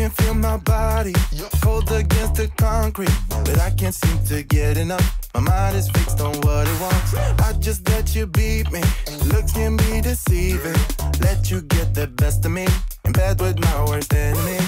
can feel my body cold against the concrete, but I can't seem to get enough. My mind is fixed on what it wants. I just let you beat me, looks can be deceiving. Let you get the best of me, in bed with my worst enemy.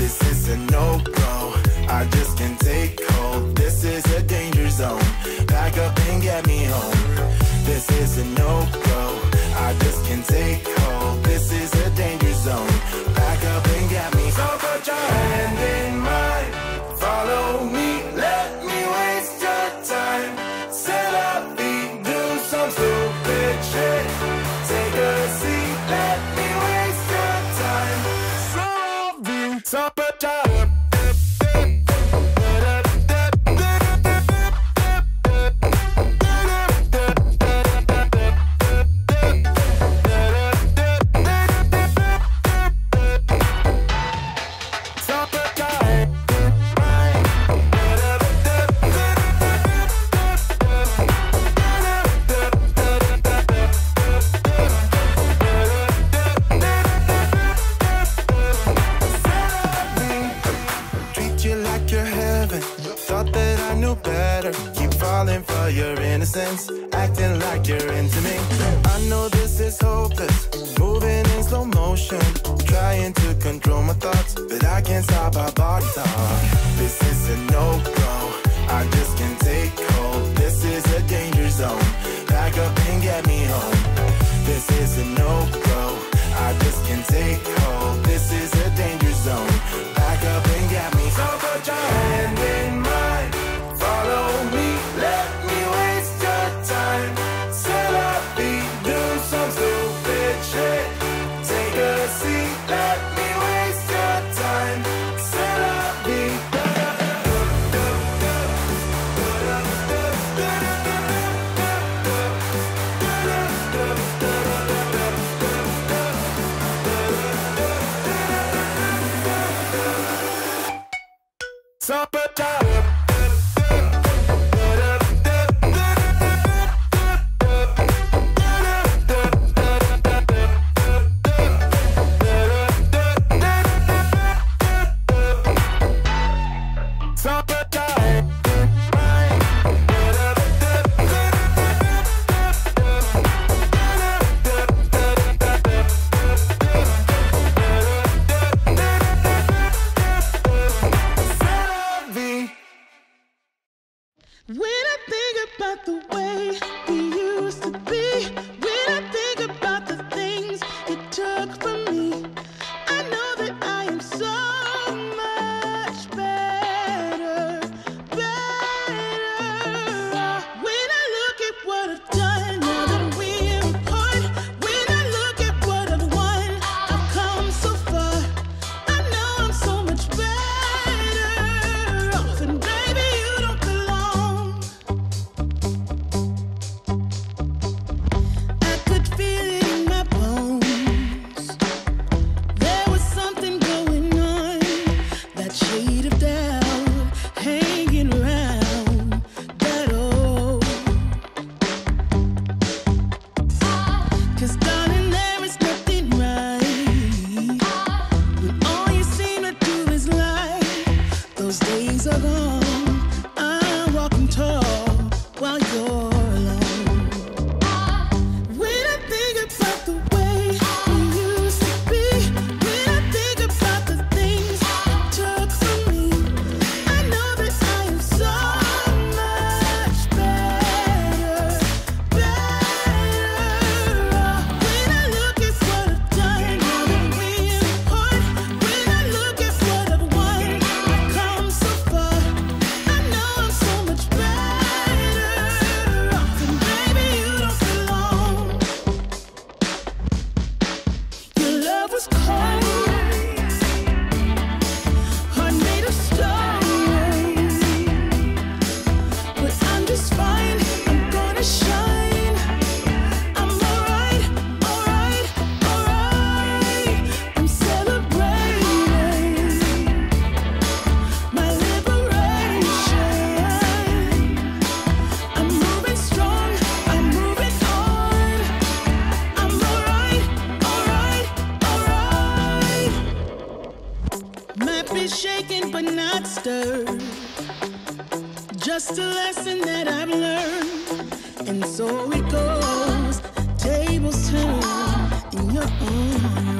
This is a no-go, I just can't take hold. This is a danger zone, back up and get me home. This is a no-go, I just can't take hold. This is a danger zone, back up and get me home. So put your hand in mine, follow me, let me waste your time. Set up feet, do some stupid shit. Take a seat, let me waste your time. So put your hand in mine. Acting like you're into me, I know this is hopeless. Moving in slow motion, trying to control my thoughts, but I can't stop my body talk. This is a no-go, I just can't take hold. This is a danger zone, back up and get me home. This is a no-go, I just can't take hold. This is a danger zone, back up and get me home. So put your hand in mine, follow me, let me waste time. Set up feet, do some stupid shit. Take a seat, let me waste your time. Set up feet. is shaken but not stirred. Just a lesson that I've learned. And so it goes, tables turn in your own.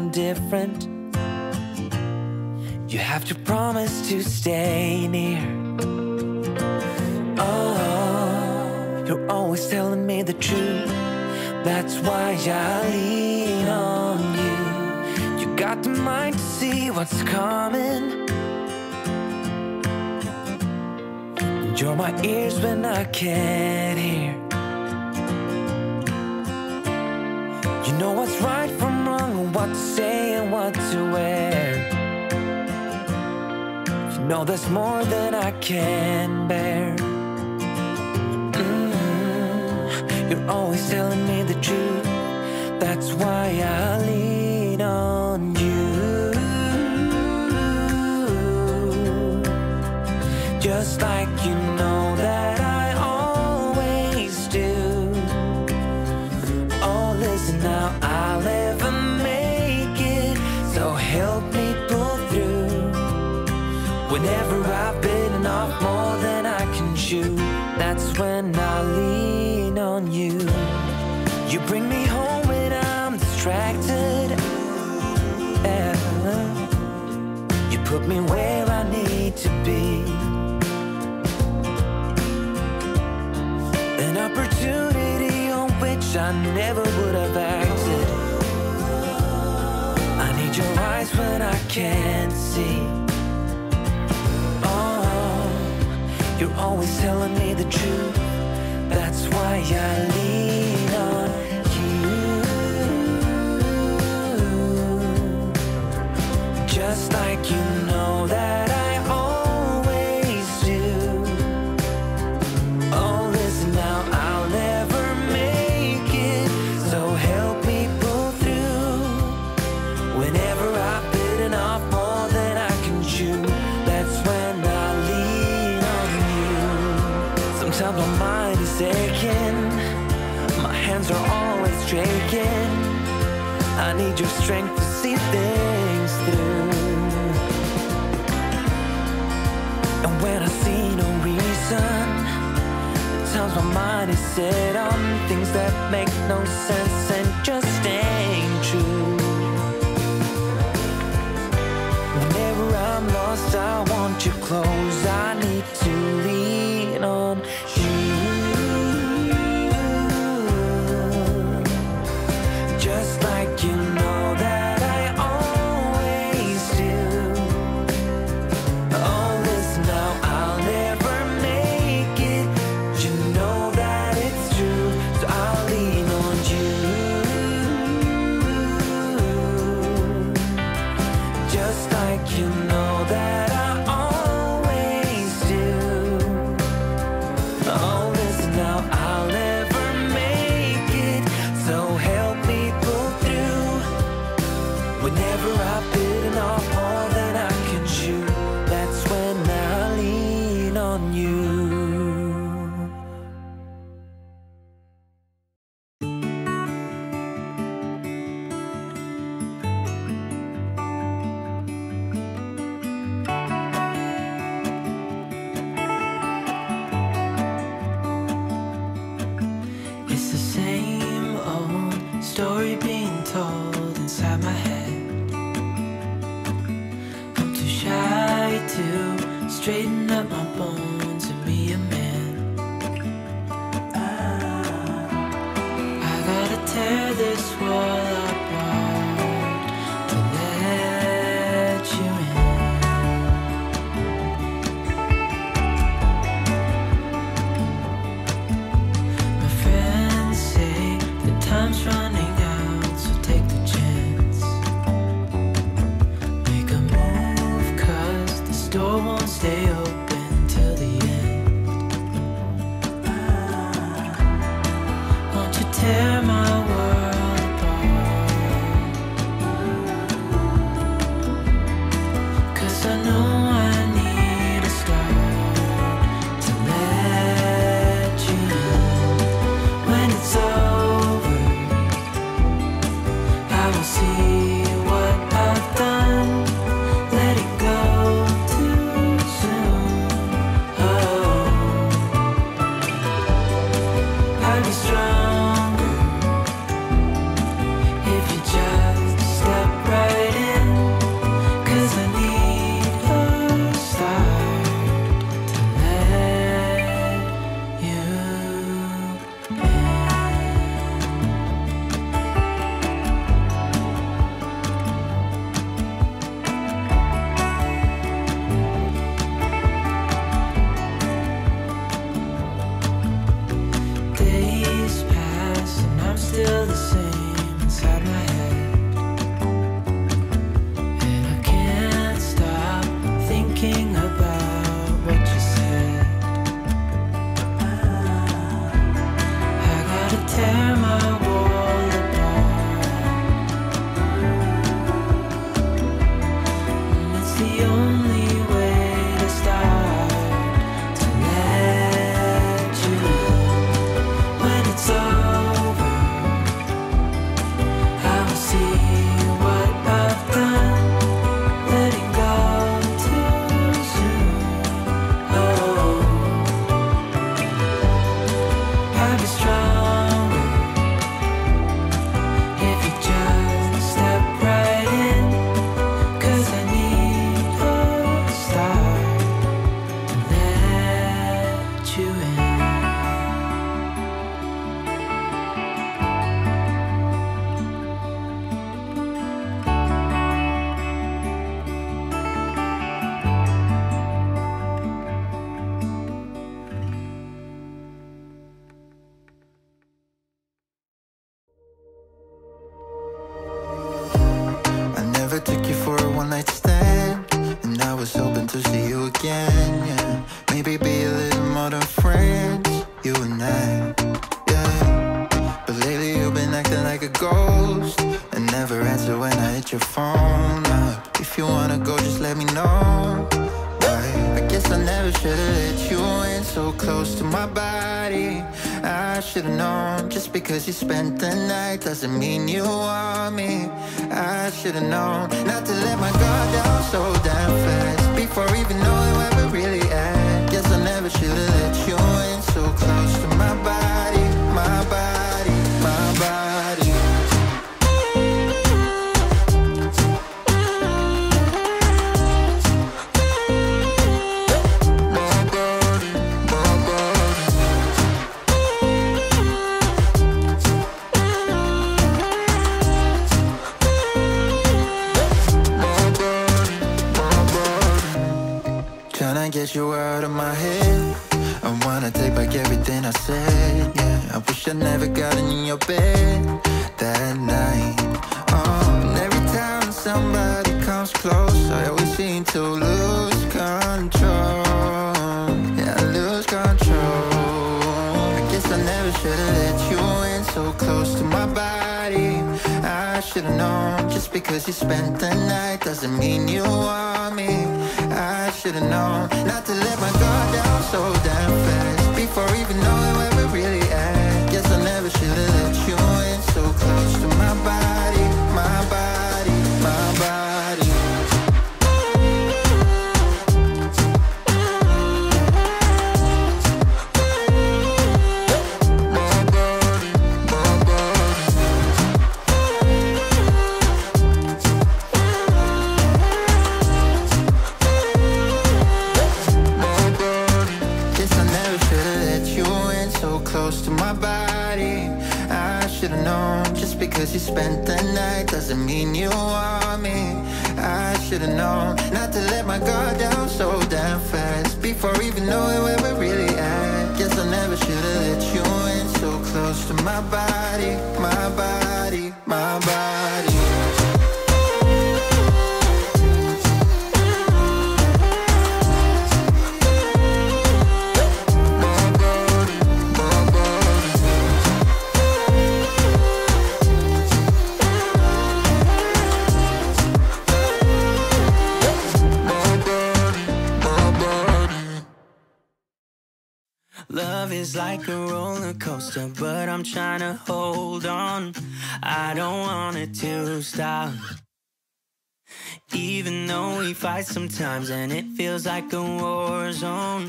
I'm different. You have to promise to stay near. Oh, you're always telling me the truth. That's why I lean on you. You got the mind to see what's coming. You're my ears when I can't hear. You know what's right from wrong, and what to say and what to wear. You know there's more than I can bear. You're always telling me the truth. That's why I lean on you. Just like you know that I always do. Oh, listen now, I'll ever make it, so help me pull through. Whenever I've bitten off more than I can chew, that's when I lean on you. You bring me home when I'm distracted, yeah. You put me where I need to be. Opportunity on which I never would have acted. I need your eyes when I can't see. Oh, you're always telling me the truth. That's why I lean on you. Just like you know that I always do. Oh, listen now, I'll never make it, so help me pull through. Whenever I've bitten off more than I can chew, that's when I lean on you. Sometimes my mind is aching, my hands are always shaking. I need your strength to see things through. And when I see no reason, sometimes my mind is set on things that make no sense and just ain't true. Whenever I'm lost, I want you close. I need to lean on you. Just like you know that. If you just step right in, 'cause I need her. Sometimes and it feels like a war zone.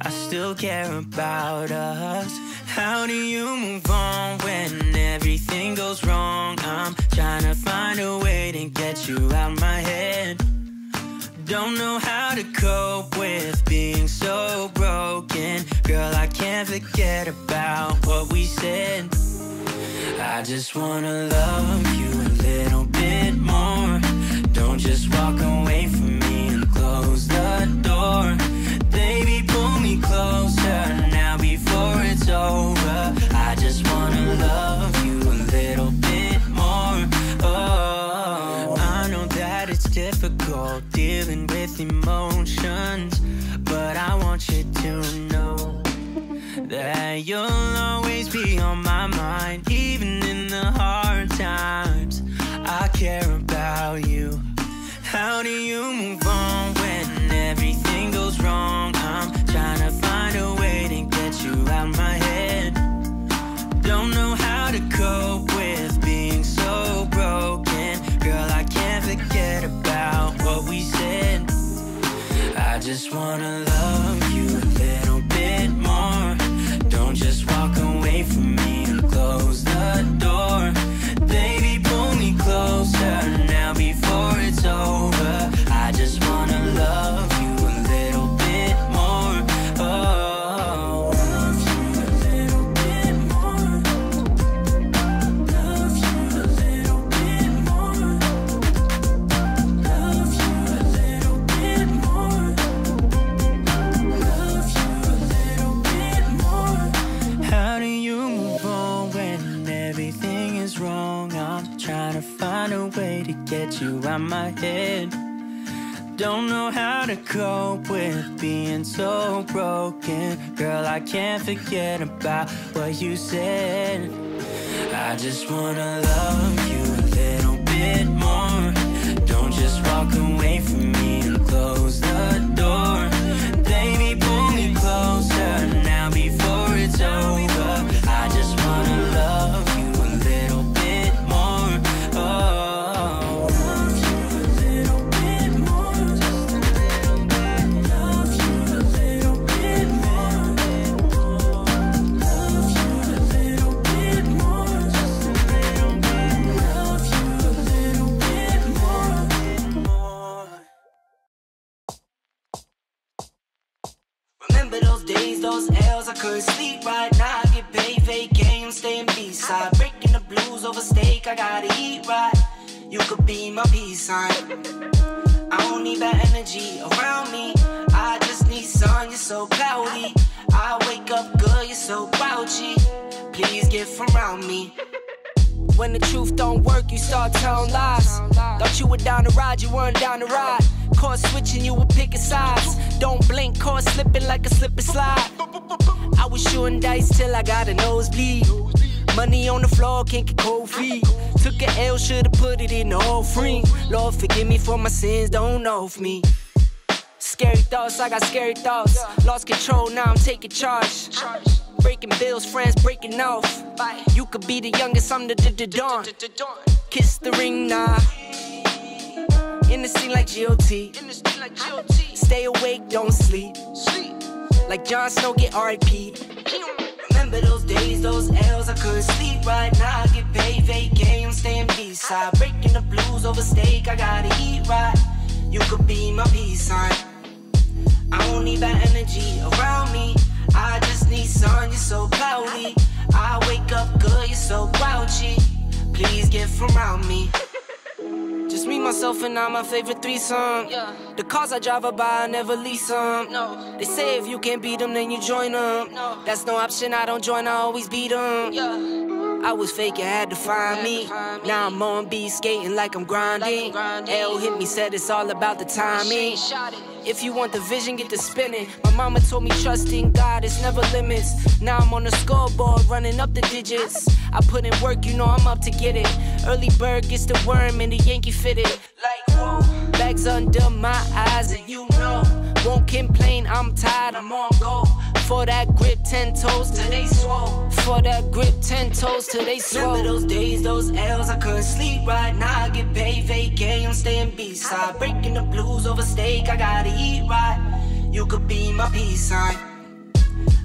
I still care about us. How do you move on when everything goes wrong? I'm trying to find a way to get you out my head. Don't know how to cope with being so broken. Girl, I can't forget about what we said. I just wanna love you a little bit more. Don't just walk away from me and close the door. Baby, pull me closer now before it's over. I just wanna love you a little bit more. Oh, I know that it's difficult dealing with emotions, but I want you to know that you'll always be on my mind, even in the hard times. I care about you. How do you move on when everything goes wrong? I'm trying to find a way to get you out my head. Don't know how to cope with being so broken. Girl, I can't forget about what we said. I just wanna love you a little bit more. Don't just walk away from me and close the door. Baby, pull me closer now before it's over. I just wanna love you a little bit more. Oh, love you a little bit more. Love you a little bit more. Love you a little bit more. Love you a little bit more. How do you move on when everything is wrong? Trying to find a way to get you out my head. Don't know how to cope with being so broken. Girl, I can't forget about what you said. I just wanna love you a little bit more. Don't just walk away from me and close the door. Baby, pull me closer now before it's over. I just wanna love you. Those L's, I couldn't sleep right now. I get paid, vacay, I'm staying B-side. Breaking the blues over steak, I gotta eat right. You could be my peace sign. I don't need that energy around me. I just need sun, you're so cloudy. I wake up good, you're so grouchy. Please get from around me. When the truth don't work, you start telling lies. Thought you were down to ride, you weren't down to ride. Caught switching, you were picking sides. Don't blink, caught slipping like a slip and slide. I was shooting dice till I got a nosebleed. Money on the floor, can't get cold feet. Took an L, should've put it in the offering. Lord, forgive me for my sins, don't off me. Scary thoughts, I got scary thoughts. Lost control, now I'm taking charge. Breaking bills, friends breaking off. You could be the youngest, I'm the dawn. Kiss the ring, nah. In the scene like GOT. Stay awake, don't sleep. Like Jon Snow, get RIP'd. Remember those days, those L's, I couldn't sleep right now. I get paid, vacay, I'm staying B-side. Breaking the blues over steak, I gotta eat right. You could be my peace sign. I don't need that energy around me. I just need sun, you're so cloudy. I wake up good, you're so grouchy. Please get from around me. Just me, myself, and I, my favorite threesome. Yeah. The cars I drive by, I never lease them. No. They say if you can't beat them, then you join them. No. That's no option, I don't join, I always beat them. Yeah. I was fake, you had to find me. Now I'm on B, skating like I'm grinding. L hit me, said it's all about the timing. If you want the vision, get to spinning. My mama told me trust in God, it's never limits. Now I'm on the scoreboard, running up the digits. I put in work, you know I'm up to get it. Early bird gets the worm and the Yankee fitted. Like, whoa, bags under my eyes and you know. Won't complain, I'm tired, I'm on go. For that grip, 10 toes till they swole. For that grip, 10 toes till they swole. Remember those days, those L's, I couldn't sleep right now. I get paid, vacay, I'm staying B-side. Breaking the blues over steak, I gotta eat right. You could be my peace sign.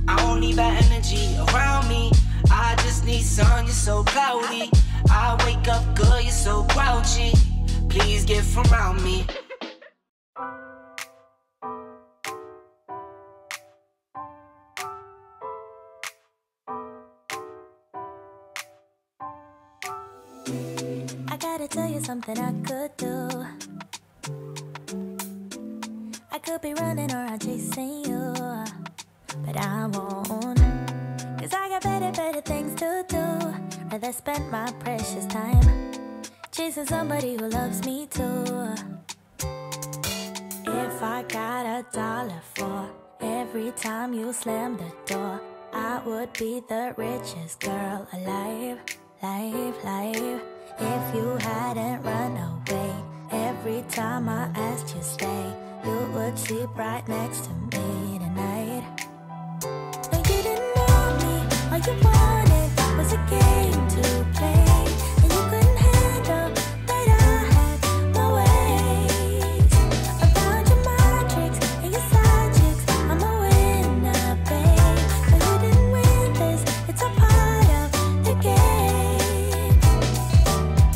I don't need that energy around me. I just need sun, you're so cloudy. I wake up good, you're so grouchy. Please get from around me. I gotta tell you something I could do. I could be running around chasing you, but I won't. Cause I got better things to do. Rather spend my precious time chasing somebody who loves me too. If I got $1 for every time you slam the door, I would be the richest girl alive. If you hadn't run away, every Every time I asked you to stay, you would sleep right next to me tonight. No, you didn't want me. All you wanted was a game to play, and you couldn't handle that I had my ways. Around your mind tricks and your side chicks, I'm a winner, babe. No, you didn't win this. It's a part of the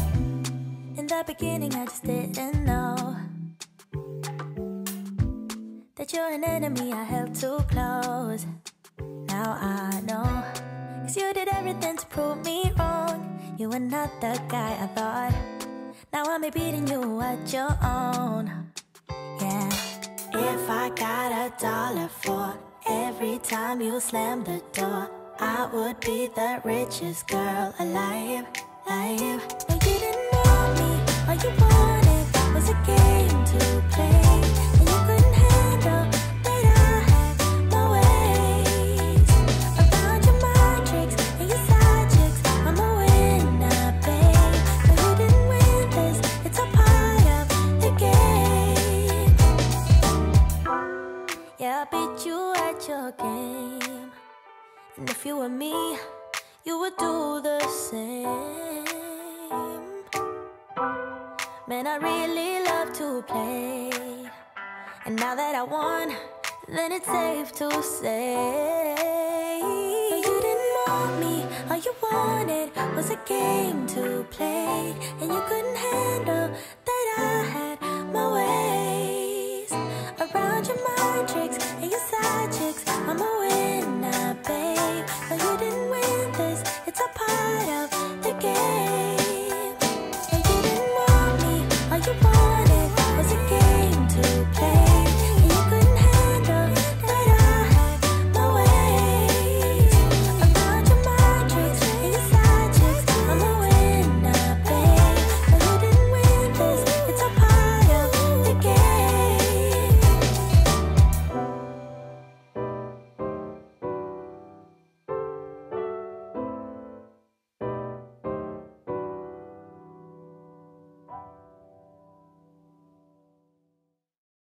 game. In the beginning, I just didn't that you're an enemy I held too close. Now I know, cause you did everything to prove me wrong. You were not the guy I thought. Now I'm beating you at your own. Yeah. If I got $1 for every time you slammed the door, I would be the richest girl alive, alive. No, you didn't want me. All you wanted was a game to play. Game. And if you were me, you would do the same. Man, I really love to play, and now that I won, then it's safe to say no, you didn't want me. All you wanted was a game to play, and you couldn't handle that